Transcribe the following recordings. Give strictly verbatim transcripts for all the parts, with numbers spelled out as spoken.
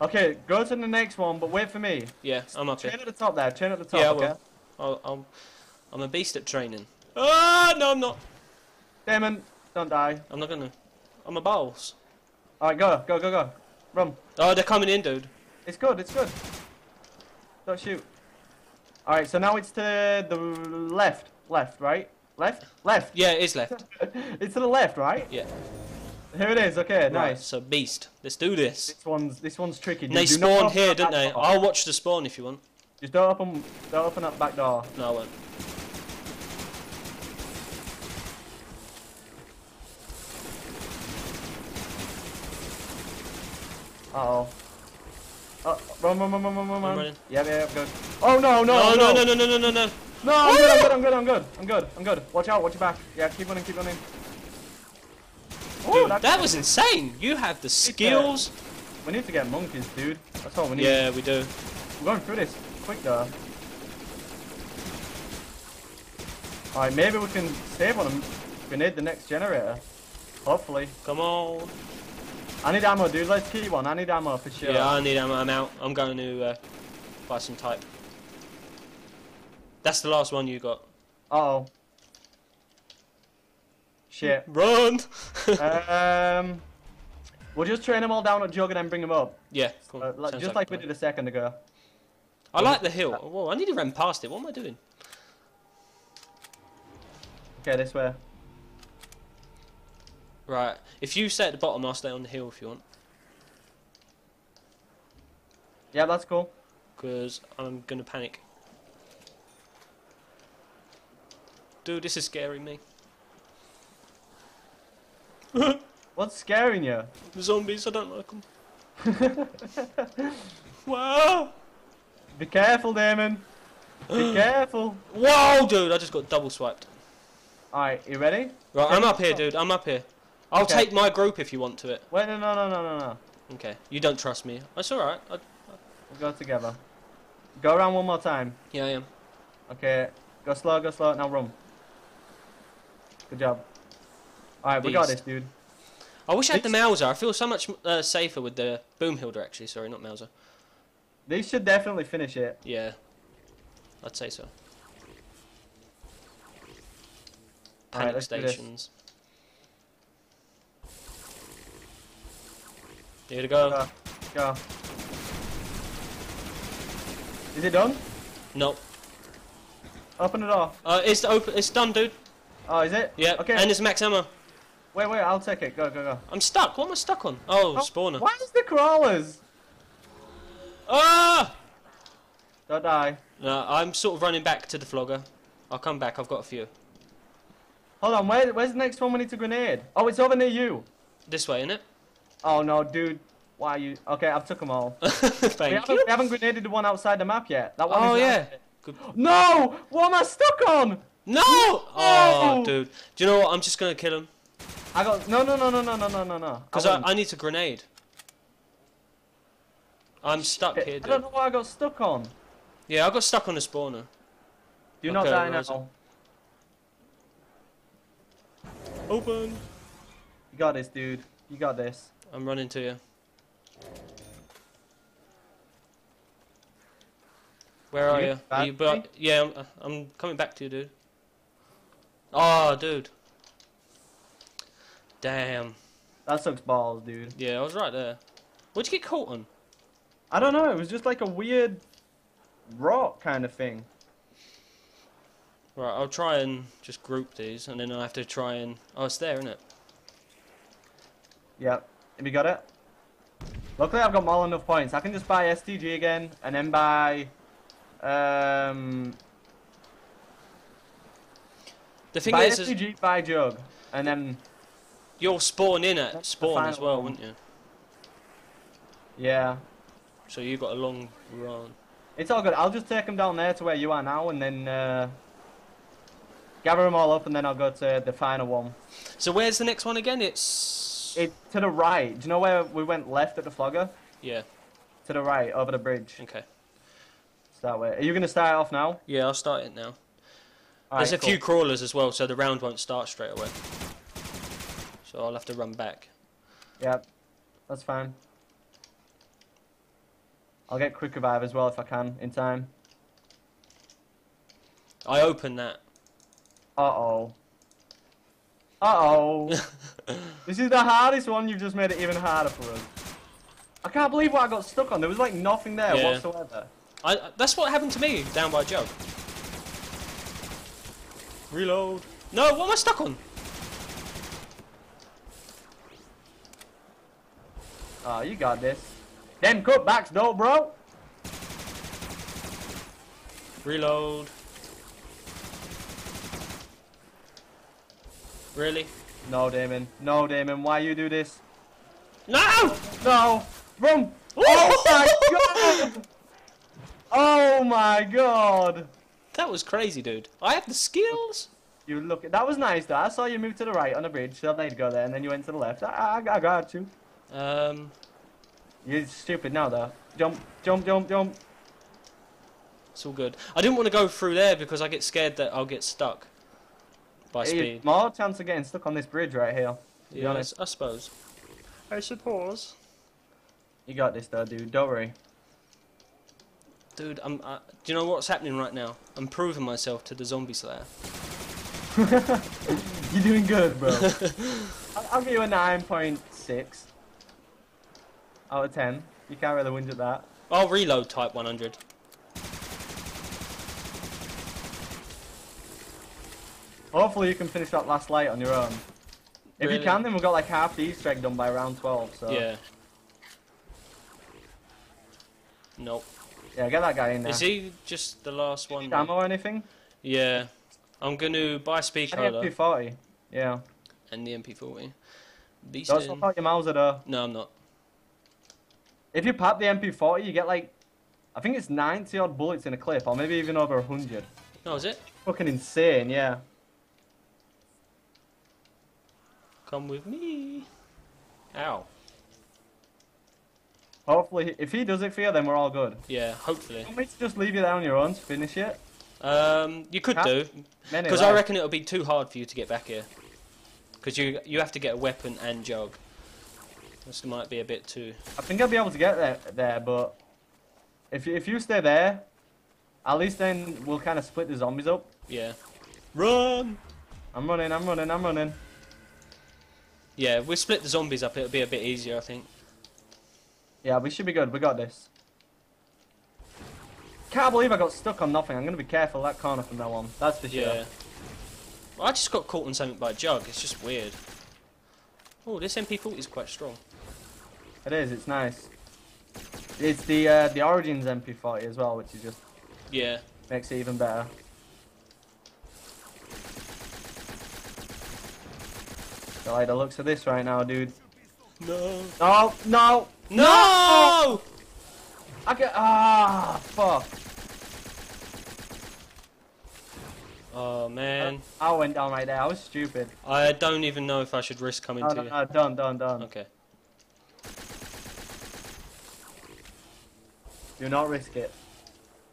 Okay, go to the next one, but wait for me. Yeah, I'm up here. Turn at the top there. Turn at the top. Yeah, I will. Okay? I'll, I'll, I'm a beast at training. Ah, no, I'm not. Damon, don't die. I'm not gonna. I'm a balls. All right, go, go, go, go. Run. Oh, they're coming in, dude. It's good. It's good. Don't shoot. All right, so now it's to the left, left, right, left, left. Yeah, it is left. It's to the left, right? Yeah. Here it is. Okay, right, nice. So beast, let's do this. This one's this one's tricky. They spawn here, don't they? I'll watch the spawn if you want. Just don't open, don't open that back door. No, I won't. Uh oh. Oh, run, run, run, run, run, run, run. Yeah, yeah, I'm good. Oh, no, no, no, no, no, no, no, no, no. No, I'm good, I'm good, I'm good, I'm good, I'm good. Watch out, watch your back. Yeah, keep running, keep running. Dude, that was insane. You have the skills. We need to get monkeys, dude. That's all we need. Yeah, we do. We're going through this quick, though. Alright, maybe we can save on them. We need the next generator. Hopefully. Come on. I need ammo, dude. Let's keep one. I need ammo for sure. Yeah, I need ammo. I'm out. I'm going to uh, buy some type. That's the last one you got. Uh-oh. Shit. Run! um, We'll just train them all down at Jug and then bring them up. Yeah, cool. Uh, like, just like, like we did a second ago. I like the hill. Whoa, I need to run past it. What am I doing? Okay, this way. Right, if you stay at the bottom, I'll stay on the hill if you want. Yeah, that's cool. Because I'm going to panic. Dude, this is scaring me. What's scaring you? The zombies, I don't like them. Wow! Be careful, Damon. Be careful. Whoa, dude, I just got double swiped. Alright, you ready? Right, I'm up here, dude. I'm up here. I'll okay. take my group if you want to it. Wait, no, no, no, no, no, no. Okay, you don't trust me. That's alright. I... We'll go together. Go around one more time. Yeah, I am. Okay, go slow, go slow. Now run. Good job. Alright, we got this, dude. I wish I had the Mauser. I feel so much uh, safer with the Boomhilder, actually. Sorry, not Mauser. These should definitely finish it. Yeah, I'd say so. Panic right, let's stations. Here to go. go. Go. Is it done? No. Open the door. Uh, it's open. It's done, dude. Oh, is it? Yeah. Okay. And it's max ammo. Wait, wait. I'll take it. Go, go, go. I'm stuck. What am I stuck on? Oh, oh spawner. Why is the crawlers? Ah! Don't die. No, I'm sort of running back to the flogger. I'll come back. I've got a few. Hold on. Where, where's the next one? We need to grenade. Oh, it's over near you. This way, innit? Oh no, dude. Why are you? Okay, I've took them all. Thank we, haven't, you. we haven't grenaded the one outside the map yet. That one. Oh yeah. Good. No! What am I stuck on? No! Oh, no! Dude. Do you know what? I'm just gonna kill him. I got no, no, no, no, no, no, no, no. Because I, I, I need to grenade. I'm stuck here, dude. I don't know why I got stuck on. Yeah, I got stuck on the spawner. Do not die now. Open. You got this, dude. You got this. I'm running to you. Where are you? Are you but yeah, I'm, I'm coming back to you, dude. Oh, dude. Damn. That sucks balls, dude. Yeah, I was right there. What'd you get caught on? I don't know, it was just like a weird rock kind of thing. Right, I'll try and just group these, and then I'll have to try and... Oh, it's there, isn't it? Yeah. Have you got it? Luckily, I've got more enough points. I can just buy S T G again, and then buy... Um... The thing buy is... S T G, buy Jug, and then... You'll spawn in at spawn as well, wouldn't you? Yeah. So you've got a long run. It's all good. I'll just take them down there to where you are now, and then... Uh... Gather them all up, and then I'll go to the final one. So where's the next one again? It's... It's to the right. Do you know where we went left at the flogger? Yeah. To the right, over the bridge. Okay. It's that way. Are you going to start off now? Yeah, I'll start it now. All There's right, a cool. few crawlers as well, so the round won't start straight away. So I'll have to run back. Yeah, that's fine. I'll get quick revive as well if I can in time. I opened that. Uh-oh. Uh-oh. This is the hardest one. You've just made it even harder for us. I can't believe what I got stuck on. There was like nothing there yeah. whatsoever. I, that's what happened to me down by Jug. Reload. No, what am I stuck on? Oh, you got this. Them cutbacks though, bro. Reload. Really? No, Damon. No, Damon. Why you do this? No! No! Run! Oh my god! Oh my god! That was crazy, dude. I have the skills. You look. That was nice, though. I saw you move to the right on the bridge. So I made you go there, and then you went to the left. I, I, I got you. Um. You're stupid now, though. Jump! Jump! Jump! Jump! It's all good. I didn't want to go through there because I get scared that I'll get stuck. By speed. It's more chance of getting stuck on this bridge right here. To yeah, be honest. I suppose. I suppose. You got this, though, dude. Don't worry. Dude, I'm. I, do you know what's happening right now? I'm proving myself to the zombie slayer. You're doing good, bro. I'll, I'll give you a nine point six out of ten. You can't really whinge at that. I'll reload type one hundred. Hopefully you can finish that last light on your own. If really? you can, then we've got like half the Easter egg done by round twelve, so... Yeah. Nope. Yeah, get that guy in there. Is he just the last one? Ammo or anything? Yeah. I'm going to buy Speed Cola. And the M P forty. Yeah. And the M P forty. Beast Don't swap out your Mauser though. No, I'm not. If you pop the M P forty, you get like... I think it's ninety odd bullets in a clip, or maybe even over one hundred. Oh, is it? Fucking insane, yeah. Come with me. Ow. Hopefully, if he does it for you, then we're all good. Yeah, hopefully. You want me to just leave you there on your own to finish it? Um, you could Half do. Because I reckon it'll be too hard for you to get back here. Because you you have to get a weapon and Jug. This might be a bit too... I think I'll be able to get there, there but... If you, if you stay there, at least then we'll kind of split the zombies up. Yeah. Run! I'm running, I'm running, I'm running. Yeah, if we split the zombies up, it'll be a bit easier, I think. Yeah, we should be good. We got this. Can't believe I got stuck on nothing. I'm going to be careful of that corner from now on. That's for sure. Yeah. Well, I just got caught on something by a Jug. It's just weird. Oh, this M P forty is quite strong. It is. It's nice. It's the uh, the Origins M P forty as well, which is just... Yeah. Makes it even better. I like the looks of this right now, dude. No. No. No. No. no! I get. Ah, fuck. Oh man. I, I went down right there. I was stupid. I don't even know if I should risk coming no, to no, you. No, done, done, done. Okay. Do not risk it.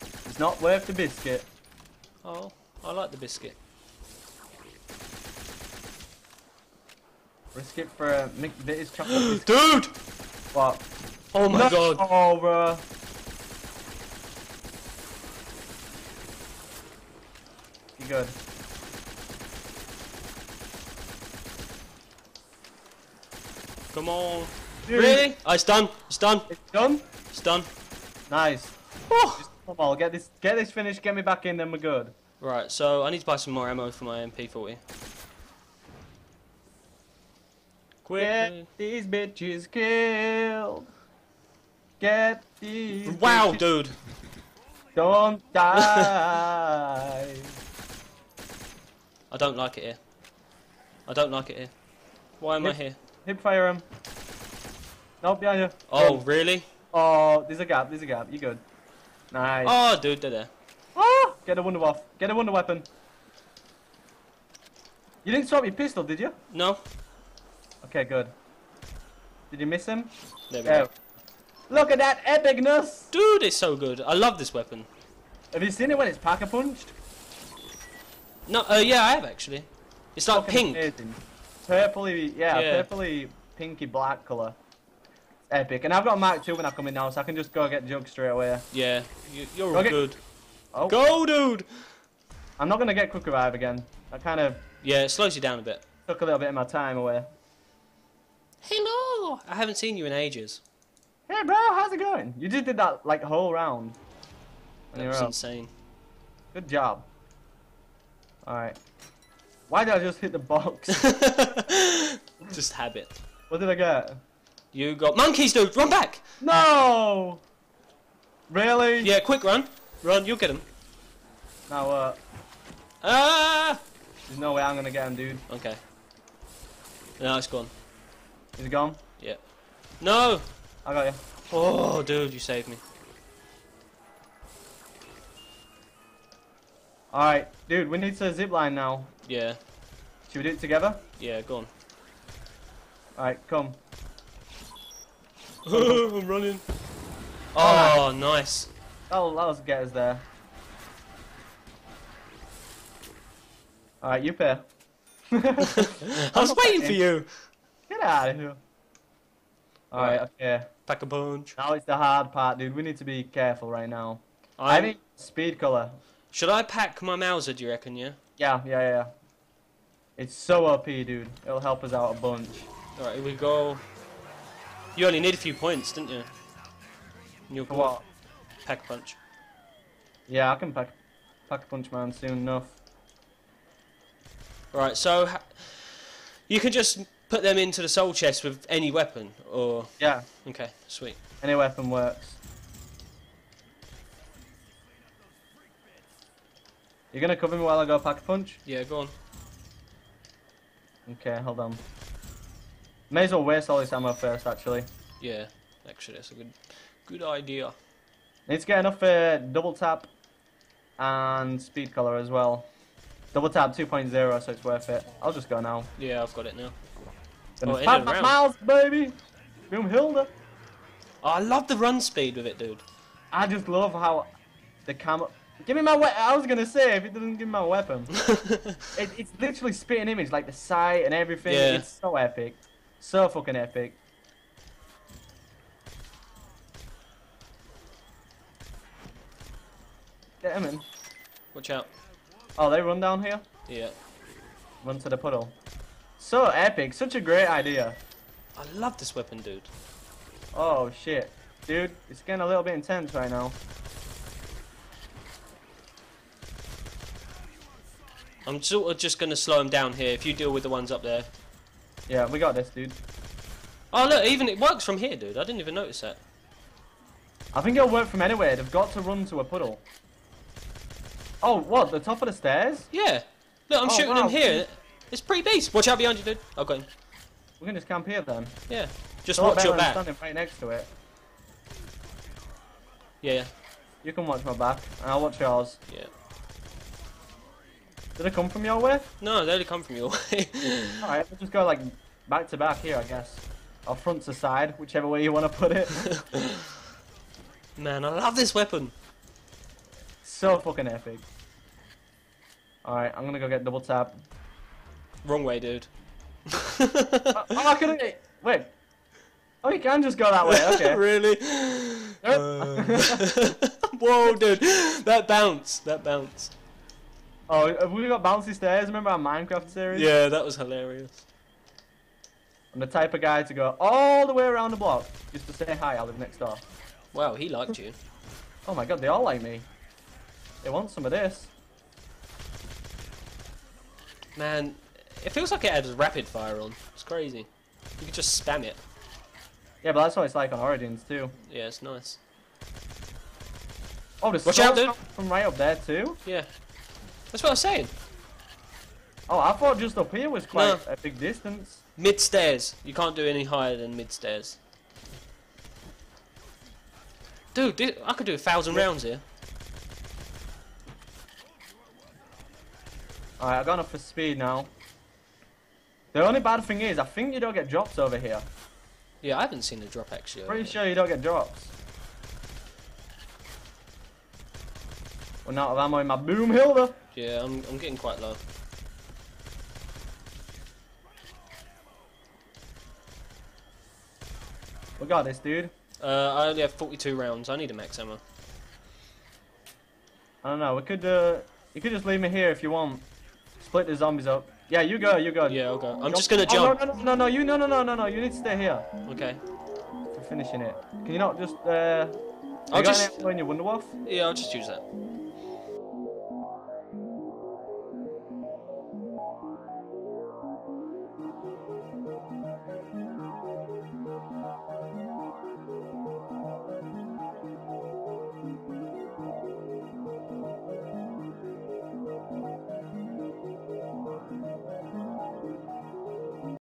It's not worth the biscuit. Oh, I like the biscuit. Risk it for a McVitie's chocolate. Dude! What? Oh my no. god. Oh, bro. You good. Come on. Dude. Really? Oh, it's done. It's done. It's done? It's done. Nice. Oh. Just come on, get this, get this finished, get me back in, then we're good. Right, so I need to buy some more ammo for my M P forty. Get these bitches killed. Get these. Wow, bitches. Dude. Don't die. I don't like it here. I don't like it here. Why am hip, I here? Hip fire him. Nope, behind you. Oh, Go. really? Oh, there's a gap. There's a gap. You good? Nice. Oh, dude, they're there. Oh, get a Wunderwaffe. Get a Wonder Weapon. You didn't swap your pistol, did you? No. Okay, good. Did you miss him? There we go. Look at that epicness! Dude, it's so good. I love this weapon. Have you seen it when it's pack-a-punched? No, uh, yeah, I have actually. It's like pink. Amazing. Purpley, yeah, yeah, purpley, pinky black colour. epic. And I've got Mark two when I come in now, so I can just go get Jug straight away. Yeah, you, you're all good. Oh. Go, dude! I'm not going to get Quick Revive again. That kind of... Yeah, it slows you down a bit. Took a little bit of my time away. Hello! I haven't seen you in ages. Hey, bro, how's it going? You just did that, like, whole round. That was insane. Good job. Alright. Why did I just hit the box? Just habit. What did I get? You got monkeys, dude! Run back! No! Really? Yeah, quick run. Run, you'll get him. Now what? Uh... Ah! There's no way I'm gonna get him, dude. Okay. No, it's gone. Is it gone? Yeah. No! I got you. Oh, dude, you saved me. Alright, dude, we need to zip line now. Yeah. Should we do it together? Yeah, go on. Alright, come. I'm running. Oh, right. Nice. That'll, that'll get us there. Alright, you pair. I was waiting for you. Get out of here. Alright, right. Okay. Pack a punch. Now it's the hard part, dude. We need to be careful right now. I'm... I need Speed Cola. Should I pack my Mauser, do you reckon, yeah? Yeah, yeah, yeah. It's so O P, dude. It'll help us out a bunch. Alright, here we go. You only need a few points, didn't you? You'll For what? Pack a punch. Yeah, I can pack, pack a punch, man, soon enough. Right, so... Ha you can just put them into the soul chest with any weapon, or...? Yeah. Okay, sweet. Any weapon works. You're gonna cover me while I go pack a punch? Yeah, go on. Okay, hold on. May as well waste all this ammo first, actually. Yeah, actually, that's a good, good idea. Need to get enough for uh, double tap and speed color as well. Double tap two point oh, so it's worth it. I'll just go now. Yeah, I've got it now. Gonna oh, pack my miles, baby! Boomhilder! Oh, I love the run speed with it, dude. I just love how the camera... Give me my weapon. I was gonna say if it doesn't give me my weapon, it, it's literally spitting image, like the sight and everything. Yeah. It's so epic, so fucking epic. Get him in. Watch out! Oh, they run down here. Yeah. Run to the puddle. So epic. Such a great idea. I love this weapon, dude. Oh shit, dude! It's getting a little bit intense right now. I'm sort of just going to slow him down here if you deal with the ones up there. Yeah, we got this, dude. Oh, look, even it works from here, dude. I didn't even notice that. I think it'll work from anywhere. They've got to run to a puddle. Oh, what? The top of the stairs? Yeah. Look, I'm oh, shooting wow. him here. It's pretty beast. Watch out behind you, dude. I've got him. We can just camp here, then. Yeah. Just so watch your back. I'm standing right next to it. Yeah, yeah. You can watch my back, and I'll watch yours. Yeah. Did it come from your way? No, they only come from your way. Alright, we'll just go like back to back here, I guess. Or front to side, whichever way you want to put it. Man, I love this weapon. So fucking epic. Alright, I'm gonna go get double tap. Wrong way, dude. uh, oh, I couldn't. Wait. Oh, you can just go that way, okay. Really? Uh... Whoa, dude. That bounce. That bounce. Oh, have we got bouncy stairs? Remember our Minecraft series? Yeah, that was hilarious. I'm the type of guy to go all the way around the block just to say hi, I live next door. Wow, he liked you. Oh my god, they all like me. They want some of this. Man, it feels like it has rapid fire on. It's crazy. You could just spam it. Yeah, but that's what it's like on Origins too. Yeah, it's nice. Oh, there's stuff from right up there too? Yeah. That's what I was saying. Oh, I thought just up here was quite no. a big distance. Mid stairs. You can't do any higher than mid stairs. Dude, dude I could do a thousand yeah. rounds here. Alright, I've gone up for speed now. The only bad thing is, I think you don't get drops over here. Yeah, I haven't seen a drop actually. Pretty sure you don't get drops. Well, now I'm in my Boomhilder. Yeah, I'm, I'm getting quite low. We got this, dude. Uh, I only have forty-two rounds. I need a max ammo. I don't know. We could, uh, you could just leave me here if you want. Split the zombies up. Yeah, you go. You go. Yeah, I'll go. I'm go. just gonna jump. Oh, no, no, no, no, you, no, no, no, no, no. You need to stay here. Okay. For finishing it. Can you not just? Uh, I'll you got just. Any ammo in your Wunderwaffe? Yeah, I'll just use that.